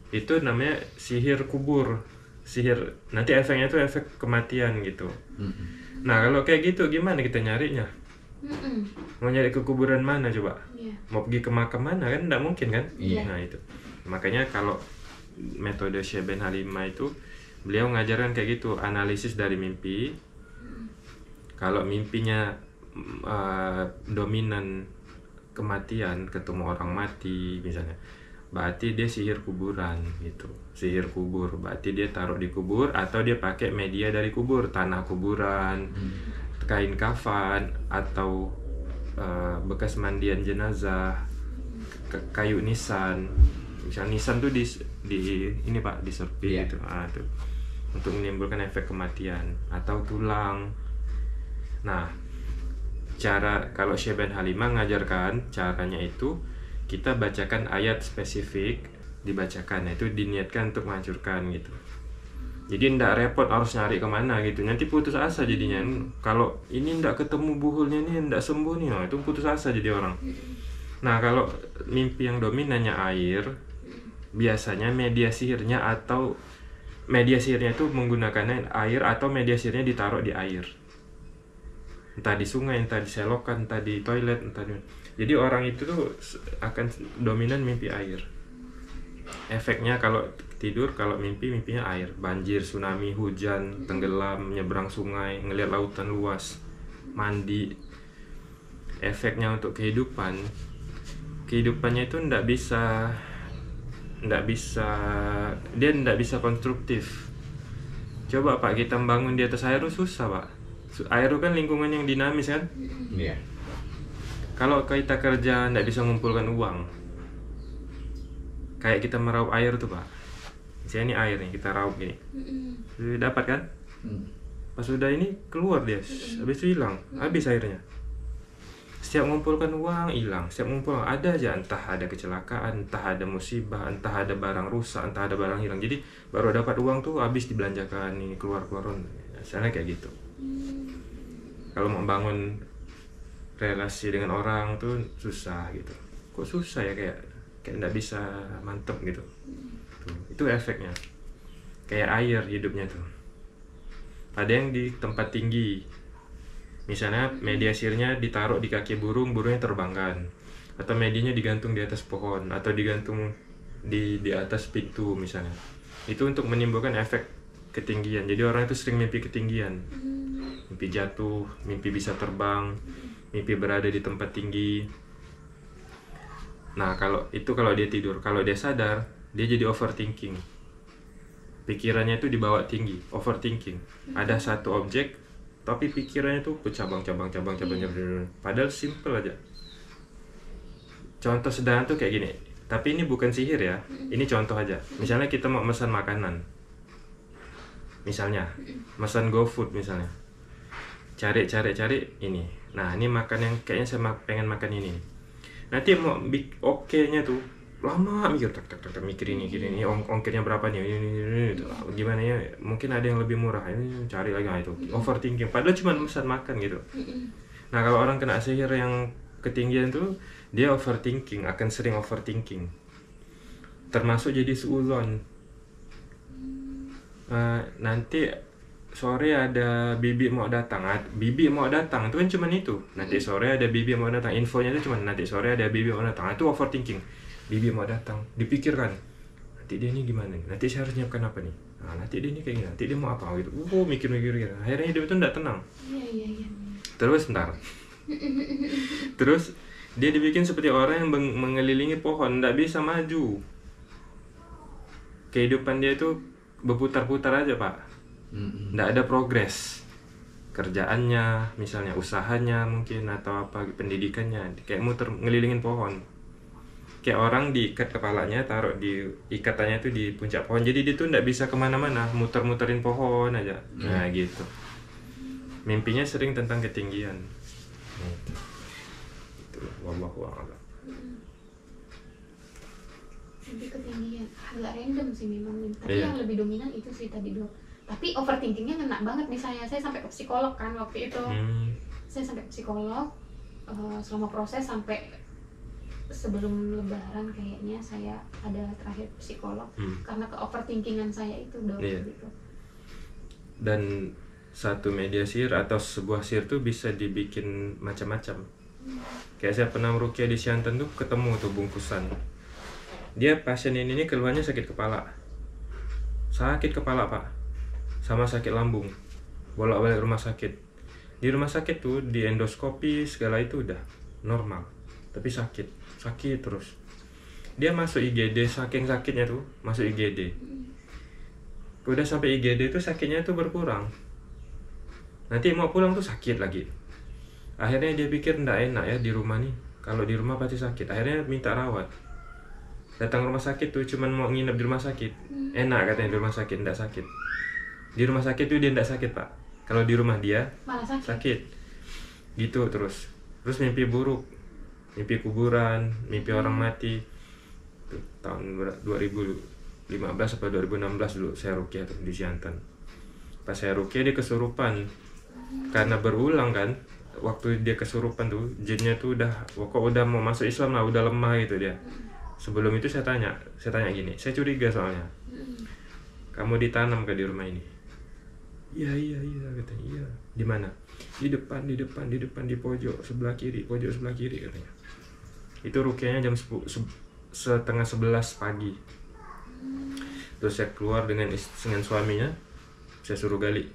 Itu namanya sihir kubur. Sihir nanti efeknya tuh efek kematian gitu. Mm-mm. Nah kalau kayak gitu gimana kita nyarinya? Mm-mm. Mau nyari ke kuburan mana coba? Yeah. Mau pergi ke makam mana kan? Nggak mungkin kan? Yeah. Nah itu makanya kalau metode Syaben Halima itu beliau ngajarkan kayak gitu, analisis dari mimpi. Mm. Kalau mimpinya uh, dominan kematian, ketemu orang mati misalnya, berarti dia sihir kuburan gitu. Sihir kubur, berarti dia taruh di kubur atau dia pakai media dari kubur, tanah kuburan, hmm. kain kafan, atau uh, bekas mandian jenazah, kayu nisan. Misalnya nisan tuh di, di ini Pak, diserpi yeah. gitu, ah, tuh. Untuk menimbulkan efek kematian, atau tulang. Nah, cara kalau Syaben Halima ngajarkan caranya itu, kita bacakan ayat spesifik, dibacakan, itu diniatkan untuk menghancurkan gitu. Jadi ndak repot harus nyari kemana gitu, nanti putus asa jadinya. Kalau ini ndak ketemu buhulnya nih, ndak sembuh nih, oh, itu putus asa jadi orang. Nah kalau mimpi yang dominannya air, biasanya media sihirnya atau media sihirnya itu menggunakan air, atau media sihirnya ditaruh di air, entah di sungai, entah di selokan, entah di toilet, entah di... Jadi orang itu tuh akan dominan mimpi air. Efeknya kalau tidur, kalau mimpi, mimpinya air. Banjir, tsunami, hujan, tenggelam, nyebrang sungai, ngelihat lautan luas, mandi. Efeknya untuk kehidupan, kehidupannya itu ndak bisa, ndak bisa, dia ndak bisa konstruktif. Coba Pak, kita bangun di atas air itu susah Pak. Air itu kan lingkungan yang dinamis kan? Iya. Yeah. Kalau kita kerja nggak bisa mengumpulkan uang, kayak kita meraup air tuh Pak. Misalnya ini air nih, kita raup gini, mm-hmm. dapat kan? Mm. Pas sudah ini keluar dia, mm-hmm. habis itu hilang, mm-hmm. habis airnya. Setiap mengumpulkan uang hilang, setiap mengumpulkan ada aja, entah ada kecelakaan, entah ada musibah, entah ada barang rusak, entah ada barang hilang. Jadi baru dapat uang tuh habis dibelanjakan ini keluar keluaran, misalnya kayak gitu. Mm. Kalau mau bangun relasi dengan orang tuh susah gitu. Kok susah ya, kayak kayak nggak bisa mantep gitu. Tuh, itu efeknya. Kayak air hidupnya tuh. Ada yang di tempat tinggi. Misalnya media sirnya ditaruh di kaki burung, burungnya terbangkan. Atau medianya digantung di atas pohon, atau digantung di di atas pintu misalnya. Itu untuk menimbulkan efek ketinggian. Jadi orang itu sering mimpi ketinggian. Mimpi jatuh, mimpi bisa terbang, mimpi berada di tempat tinggi. Nah kalau itu kalau dia tidur, kalau dia sadar dia jadi overthinking. Pikirannya itu dibawa tinggi, overthinking. Ada satu objek, tapi pikirannya itu bercabang-cabang-cabang-cabang. Padahal simple aja. Contoh sederhana tuh kayak gini. Tapi ini bukan sihir ya. Ini contoh aja. Misalnya kita mau pesan makanan. Misalnya, pesan GoFood misalnya. Cari-cari-cari ini. Nah ini makan yang kayaknya saya pengen makan ini. Nanti mau oke-nya tuh lama mikir, tak tak tak, tak mikir ini, mikir ini, ong ongkirnya berapa nih, ini, ini, ini, gitu. Gimana ya? Mungkin ada yang lebih murah, ini cari lagi, nah, itu overthinking. Padahal cuma pesan makan gitu. Nah kalau orang kena sihir yang ketinggian tuh dia overthinking, akan sering overthinking. Termasuk jadi seulon. Uh, nanti sore ada bibi mau datang, bibi mau datang itu kan cuman itu. Nanti sore ada bibi mau datang, infonya itu cuman nanti sore ada bibi mau datang. Itu overthinking. Bibi mau datang, dipikirkan nanti dia ini gimana nih, nanti saya harus nyiapkan apa nih, nah, nanti dia ini kayak gini, nanti dia mau apa gitu. Uh mikir-mikir, akhirnya hidup itu nggak tenang. Iya, iya, iya. Terus bentar Terus dia dibikin seperti orang yang mengelilingi pohon, tidak bisa maju. Kehidupan dia itu berputar-putar aja, Pak. Tidak ada progres. Kerjaannya, misalnya usahanya mungkin, atau apa, pendidikannya. Kayak muter, ngelilingin pohon. Kayak orang diikat kepalanya, taruh di ikatannya itu di puncak pohon. Jadi dia tuh tidak bisa kemana-mana, muter-muterin pohon aja. Hmm. Nah gitu. Mimpinya sering tentang ketinggian. Itu, wallahu a'lam. Mimpi ketinggian, agak random sih memang. Tapi iya, yang lebih dominan itu sih tadi dulu. Tapi overthinkingnya ngena banget di saya, saya sampai ke psikolog kan waktu itu. Hmm. Saya sampai ke psikolog, uh, selama proses sampai sebelum lebaran kayaknya saya ada terakhir psikolog. Hmm. Karena ke overthinkingan saya itu dong. Yeah. Gitu. Dan satu media sihir atau sebuah sihir tuh bisa dibikin macam-macam. Hmm. Kayak saya pernah ruqyah di Siantan tuh ketemu tuh bungkusan. Dia pasien ini, ini keluhannya sakit kepala. Sakit kepala, Pak, sama sakit lambung, bolak-balik rumah sakit. Di rumah sakit tuh di endoskopi segala itu udah normal, tapi sakit, sakit terus. Dia masuk I G D, saking sakitnya tuh masuk I G D. Udah sampai I G D tuh sakitnya tuh berkurang, nanti mau pulang tuh sakit lagi. Akhirnya dia pikir ndak enak ya di rumah nih, kalau di rumah pasti sakit. Akhirnya minta rawat, datang rumah sakit tuh cuman mau nginep di rumah sakit. Enak katanya di rumah sakit, ndak sakit. Di rumah sakit tuh dia tidak sakit, Pak. Kalau di rumah dia malah sakit. sakit. Gitu terus. Terus mimpi buruk. Mimpi kuburan, mimpi hmm. orang mati. Tuh, tahun dua ribu lima belas atau dua ribu enam belas dulu saya ruqyah di Siantan. Pas saya ruqyah dia kesurupan. Hmm. Karena berulang kan, waktu dia kesurupan tuh jinnya tuh udah pokok udah mau masuk Islam lah, udah lemah gitu dia. Hmm. Sebelum itu saya tanya, saya tanya gini, saya curiga soalnya. Hmm. Kamu ditanam ke di rumah ini? Iya iya iya katanya. Iya. Di mana? Di depan, di depan, di depan, di pojok sebelah kiri, pojok sebelah kiri katanya. Itu ruqyahnya jam setengah sebelas pagi. Terus saya keluar dengan dengan suaminya. Saya suruh gali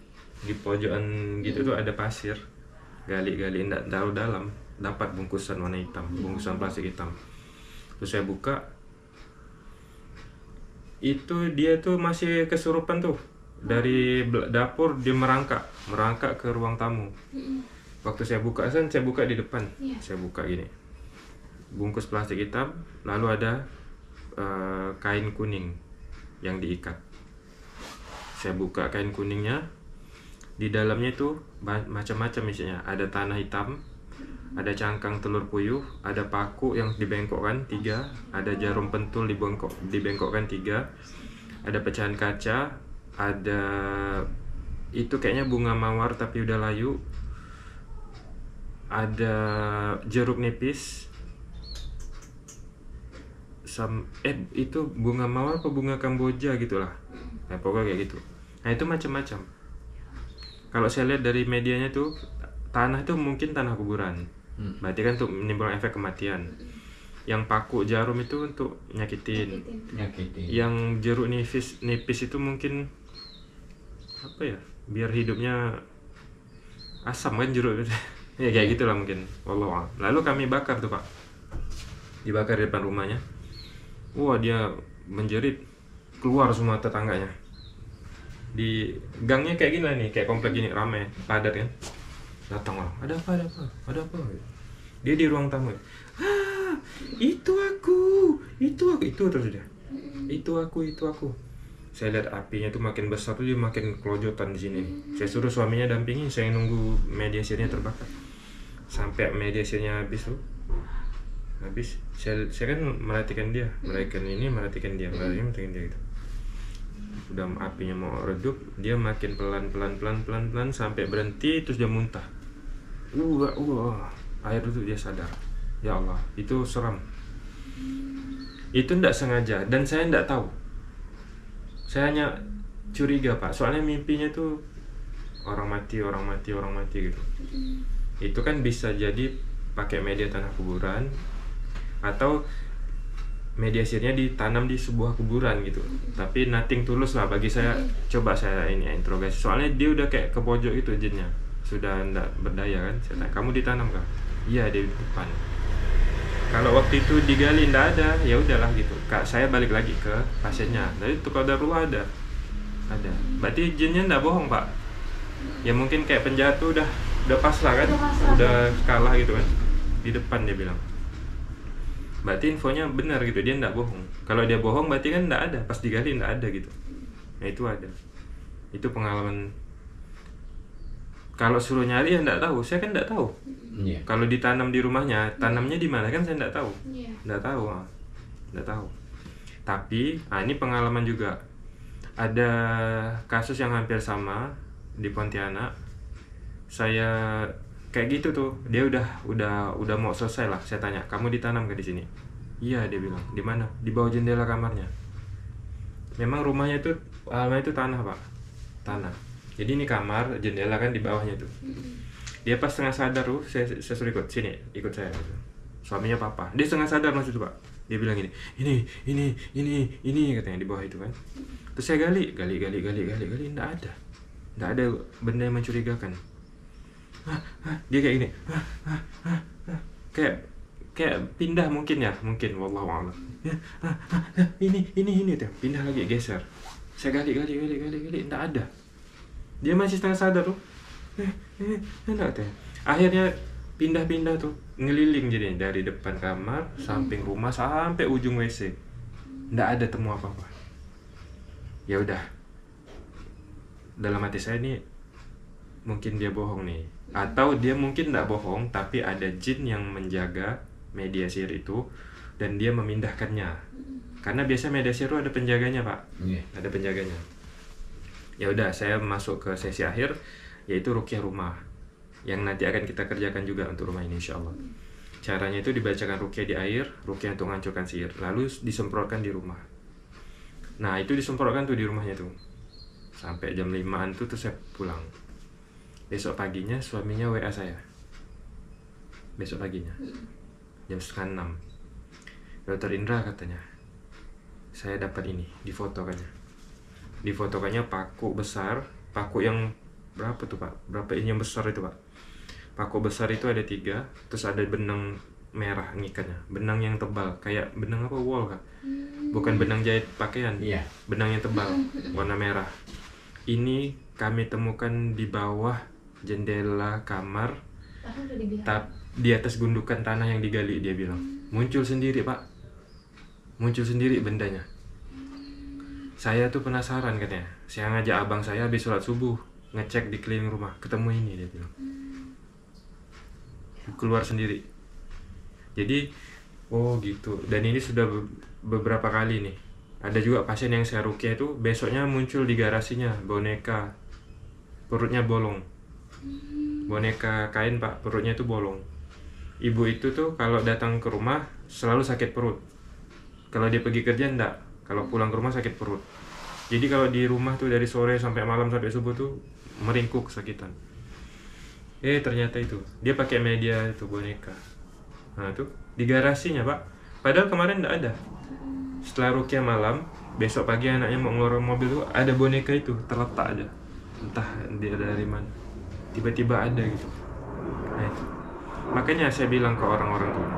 di pojokan gitu tuh ada pasir. Gali-gali enggak tahu dalam, dapat bungkusan warna hitam, bungkusan plastik hitam. Terus saya buka. Itu dia tuh masih kesurupan tuh. Dari dapur dia merangkak, merangkak ke ruang tamu. Mm-hmm. Waktu saya buka, saya buka di depan. Yeah. Saya buka gini, bungkus plastik hitam, lalu ada uh, kain kuning yang diikat. Saya buka kain kuningnya, di dalamnya itu macam-macam isinya. Ada tanah hitam, ada cangkang telur puyuh, ada paku yang dibengkokkan tiga, ada jarum pentul dibengkok, dibengkokkan tiga, ada pecahan kaca. Ada itu kayaknya bunga mawar tapi udah layu. Ada jeruk nipis. Sam eh itu bunga mawar apa bunga Kamboja gitulah. Ya pokoknya kayak gitu. Nah, itu macam-macam. Kalau saya lihat dari medianya tuh tanah itu mungkin tanah kuburan. Berarti kan untuk menimbulkan efek kematian. Yang paku jarum itu untuk nyakitin. Nyakitin. Yang jeruk nipis nipis itu mungkin apa ya, biar hidupnya asam kan jeruk. Ya kayak gitulah mungkin. Wallah. Lalu kami bakar tuh, Pak, dibakar di depan rumahnya. Wah, dia menjerit, keluar semua tetangganya. Di gangnya kayak gini lah nih, kayak komplek gini, ramai, padat kan. Datang orang, ada apa, ada apa, ada apa. Dia di ruang tamu. Ah, itu aku, itu aku, itu terus dia. Itu aku, itu aku. Saya lihat apinya tuh makin besar tuh, dia makin kelojotan di sini. Saya suruh suaminya dampingin, saya nunggu media sirnya terbakar. Sampai media sirnya habis tuh. Habis, saya, saya kan merhatikan dia, merhatikan ini, merhatikan dia, merhatikan dia gitu. Udah apinya mau redup, dia makin pelan-pelan pelan-pelan pelan sampai berhenti terus dia muntah. Uh, uh, air itu dia sadar. Ya Allah, itu seram. Itu tidak sengaja dan saya tidak tahu. Saya hanya curiga, Pak. Soalnya mimpinya tuh orang mati, orang mati, orang mati gitu. Itu kan bisa jadi pakai media tanah kuburan atau media sirnya ditanam di sebuah kuburan gitu. Tapi nothing tulus lah bagi saya. Coba saya ini interogasi. Soalnya dia udah kayak ke pojok itu jinnya. sudah tidak berdaya kan, saya tanya, kamu ditanam kan? Iya, di depan. Kalau waktu itu digali tidak ada, ya udahlah gitu. Kak, saya balik lagi ke pasiennya. Dari tukar darah ada, ada. Berarti jinnya tidak bohong pak? Ya mungkin kayak penjahat tuh udah udah pasrah kan, udah kalah gitu kan. Di depan dia bilang. Berarti infonya benar gitu, dia tidak bohong. Kalau dia bohong berarti kan tidak ada, pas digali tidak ada gitu. Nah itu ada. Itu pengalaman. Kalau suruh nyari ya tidak tahu, saya kan tidak tahu. Yeah. Kalau ditanam di rumahnya, tanamnya di mana kan saya tidak tahu. Tidak yeah. tahu, tidak tahu. Tapi, nah ini pengalaman juga. Ada kasus yang hampir sama di Pontianak. Saya kayak gitu tuh, dia udah udah udah mau selesai lah. Saya tanya, kamu ditanam ke di sini? Iya, dia bilang. Di mana? Di bawah jendela kamarnya. Memang rumahnya itu, alamannya itu tanah pak, tanah. Jadi ini kamar, jendela kan di bawahnya tuh. Dia pas setengah sadar, uh, saya, saya suruh ikut, sini, ikut saya. Suaminya papa, dia setengah sadar maksud itu pak. Dia bilang gini, ini, ini, ini, ini katanya di bawah itu kan. Terus saya gali, gali, gali, gali, gali, gali, nggak ada, nggak ada benda yang mencurigakan. Hah, hah, dia kayak gini, hah, hah, hah, hah. kayak kayak pindah mungkin ya, mungkin, wallahualam. Ya, hah, hah, hah, ini, ini, ini, tuh. Pindah lagi, geser. Saya gali, gali, gali, gali, gali, nggak ada. Dia masih setengah sadar tuh, eh, eh, enak deh. Akhirnya pindah-pindah tuh, ngeliling jadi dari depan kamar, samping rumah, sampai ujung W C, nggak ada temu apa-apa. Ya udah, dalam hati saya nih, mungkin dia bohong nih, atau dia mungkin nggak bohong, tapi ada jin yang menjaga media sihir itu dan dia memindahkannya. Karena biasa media sihir ada penjaganya pak, yeah. ada penjaganya. Ya udah, saya masuk ke sesi akhir, yaitu ruqyah rumah, yang nanti akan kita kerjakan juga untuk rumah ini insya Allah. Caranya itu dibacakan ruqyah di air, ruqyah untuk menghancurkan sihir, lalu disemprotkan di rumah. Nah itu disemprotkan tuh di rumahnya tuh, sampai jam limaan tuh tuh saya pulang. Besok paginya suaminya W A saya, besok paginya jam setengah enam. Dokter Indra katanya, saya dapat ini, difoto katanya. Difotokannya paku besar, paku yang berapa tuh pak? Berapa ini yang besar itu pak? Paku besar itu ada tiga, terus ada benang merah ngikatnya, benang yang tebal, kayak benang apa wol kak? Bukan benang jahit pakaian, yeah. benang yang tebal, warna merah. Ini kami temukan di bawah jendela kamar, tap di atas gundukan tanah yang digali dia bilang. Muncul sendiri pak, muncul sendiri bendanya. Saya tuh penasaran katanya, saya ngajak abang saya habis sholat subuh, ngecek di keliling rumah, ketemu ini dia bilang. Keluar sendiri. Jadi, oh gitu, dan ini sudah beberapa kali nih. Ada juga pasien yang saya ruqyah itu, besoknya muncul di garasinya, boneka, perutnya bolong. Boneka kain pak, perutnya itu bolong. Ibu itu tuh kalau datang ke rumah, selalu sakit perut. Kalau dia pergi kerja enggak. Kalau pulang ke rumah sakit perut. Jadi kalau di rumah tuh dari sore sampai malam sampai subuh tuh meringkuk kesakitan. Eh ternyata itu dia pakai media itu boneka. Nah tuh di garasinya pak. Padahal kemarin tidak ada. Setelah ruqyah malam, besok pagi anaknya mau ngeluarin mobil tuh ada boneka itu terletak aja. Entah dia dari mana. Tiba-tiba ada gitu. Nah itu. Makanya saya bilang ke orang-orang tuh.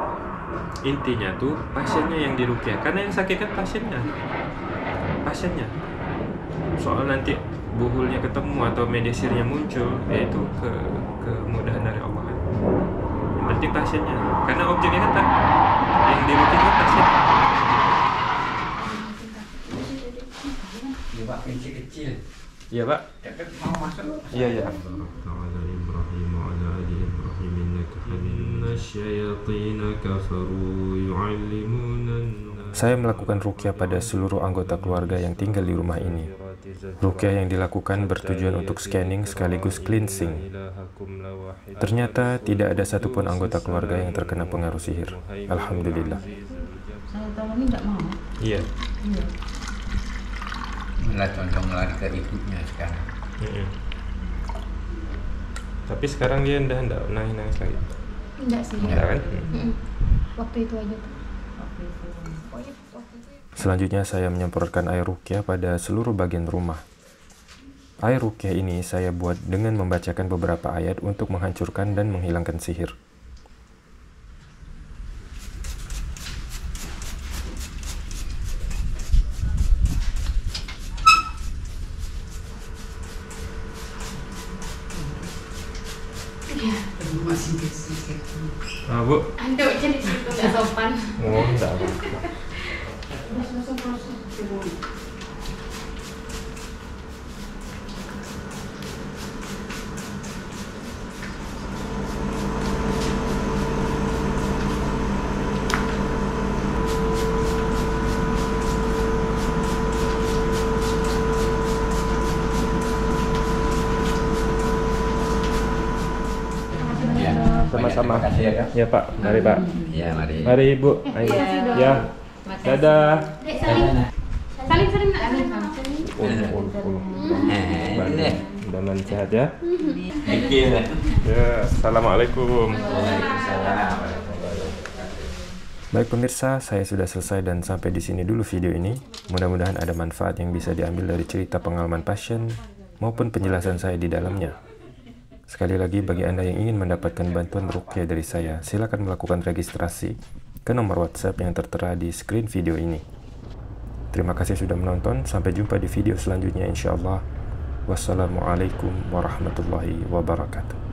Intinya tuh pasiennya yang diruqyah, karena yang sakit kan pasiennya, pasiennya. Soal nanti buhulnya ketemu atau media sihirnya muncul, yaitu ke kemudahan dari Allah. Yang penting pasiennya, karena objeknya kan tak, yang diruqyah kan pasien. Iya pak, kecil kecil. Iya pak. Mau masuk? Iya iya. Saya melakukan ruqyah pada seluruh anggota keluarga yang tinggal di rumah ini. Ruqyah yang dilakukan bertujuan untuk scanning sekaligus cleansing. Ternyata tidak ada satupun anggota keluarga yang terkena pengaruh sihir. Alhamdulillah. Saya tahu ini nggak mau. Iya. Malah condong lari ke ibunya sekarang. Tapi sekarang dia ndak ndak nangis-nangis lagi. Enggak sih. Enggak kan? Mm-hmm. Waktu itu aja. Waktu itu. Selanjutnya saya menyemprotkan air ruqyah pada seluruh bagian rumah. Air ruqyah ini saya buat dengan membacakan beberapa ayat untuk menghancurkan dan menghilangkan sihir. Ah, Bu. Aduh, jadi itu nggak sopan. Oh, nggak apa-apa. Sama-sama. Terima kasih ya, Kak. Ya, Pak. Mari, Pak. Iya, mari. Mari, Ibu. Ayo. Ya. Dadah. Saling. Saling sering nak saling. Ulun, ulun, ulun. Mudah-mudahan sehat ya. Thank you. Ya, assalamualaikum. Waalaikumsalam. Baik pemirsa, saya sudah selesai dan sampai di sini dulu video ini. Mudah-mudahan ada manfaat yang bisa diambil dari cerita pengalaman pasien maupun penjelasan saya di dalamnya. Sekali lagi, bagi Anda yang ingin mendapatkan bantuan ruqyah dari saya, silakan melakukan registrasi ke nomor WhatsApp yang tertera di screen video ini. Terima kasih sudah menonton, sampai jumpa di video selanjutnya insya Allah. Wassalamualaikum warahmatullahi wabarakatuh.